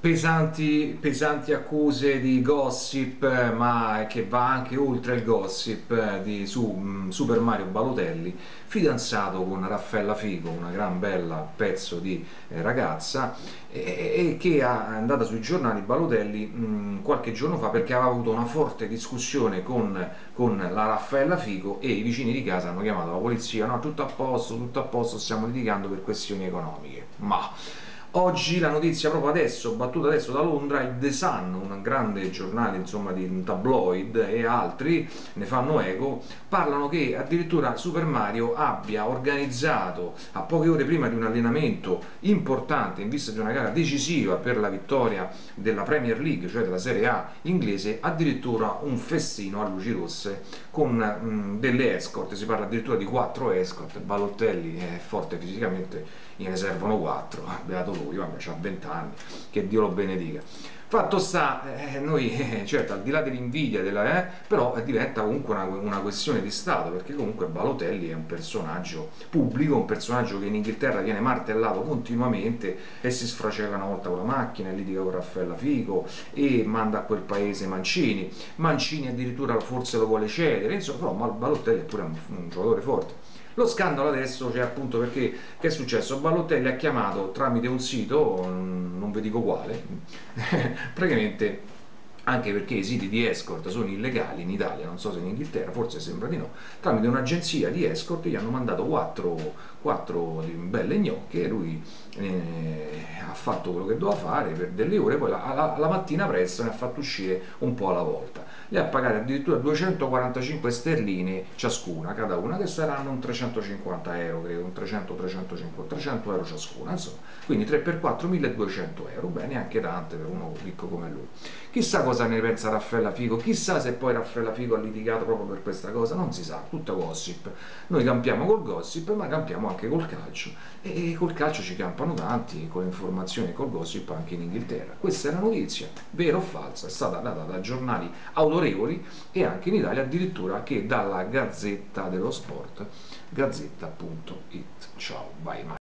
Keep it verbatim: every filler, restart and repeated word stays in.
pesanti, pesanti accuse di gossip, ma che va anche oltre il gossip, di su, Super Mario Balotelli, fidanzato con Raffaella Fico, una gran bella pezzo di eh, ragazza, e, e che è andata sui giornali Balotelli mh, qualche giorno fa perché aveva avuto una forte discussione con, con la Raffaella Fico, e i vicini di casa hanno chiamato la polizia. No, tutto a posto, tutto a posto, stiamo litigando per questioni economiche. Ma... oggi la notizia, proprio adesso, battuta adesso da Londra, il The Sun, un grande giornale, insomma, di un tabloid, e altri ne fanno eco, parlano che addirittura Super Mario abbia organizzato, a poche ore prima di un allenamento importante in vista di una gara decisiva per la vittoria della Premier League, cioè della Serie A inglese, addirittura un festino a luci rosse con mh, delle escort. Si parla addirittura di quattro escort. Balotelli è forte fisicamente, gliene servono quattro, beato lui, vabbè, c'ha venti anni, che Dio lo benedica. Fatto sta, eh, noi, eh, certo, al di là dell'invidia, della, eh, però eh, diventa comunque una, una questione di Stato, perché comunque Balotelli è un personaggio pubblico, un personaggio che in Inghilterra viene martellato continuamente, e si sfracella una volta con la macchina, e litiga con Raffaella Fico, e manda a quel paese Mancini, Mancini addirittura forse lo vuole cedere, insomma, però Balotelli è pure un, un giocatore forte. Lo scandalo adesso c'è, cioè, appunto perché, che è successo? Balotelli ha chiamato tramite un sito, non vi dico quale, praticamente, anche perché i siti di escort sono illegali in Italia, non so se in Inghilterra, forse sembra di no, tramite un'agenzia di escort gli hanno mandato quattro, quattro belle gnocche, e lui eh, ha fatto quello che doveva fare per delle ore, poi la, la, la mattina presto ne ha fatto uscire un po' alla volta, le ha pagate addirittura duecentoquarantacinque sterline ciascuna, cada una, che saranno un trecentocinquanta euro, credo, un trecento trecentocinquanta trecento euro ciascuna, insomma, quindi tre per quattro, milleduecento euro, beh, neanche tante per uno ricco come lui. Chissà cosa ne pensa Raffaella Fico, chissà se poi Raffaella Fico ha litigato proprio per questa cosa, non si sa, tutto gossip. Noi campiamo col gossip, ma campiamo anche col calcio, e col calcio ci campano tanti, con le informazioni e col gossip anche in Inghilterra. Questa è la notizia, vera o falsa, è stata data da giornali autorevoli, e anche in Italia addirittura anche dalla Gazzetta dello Sport, gazzetta punto it. Ciao, bye bye.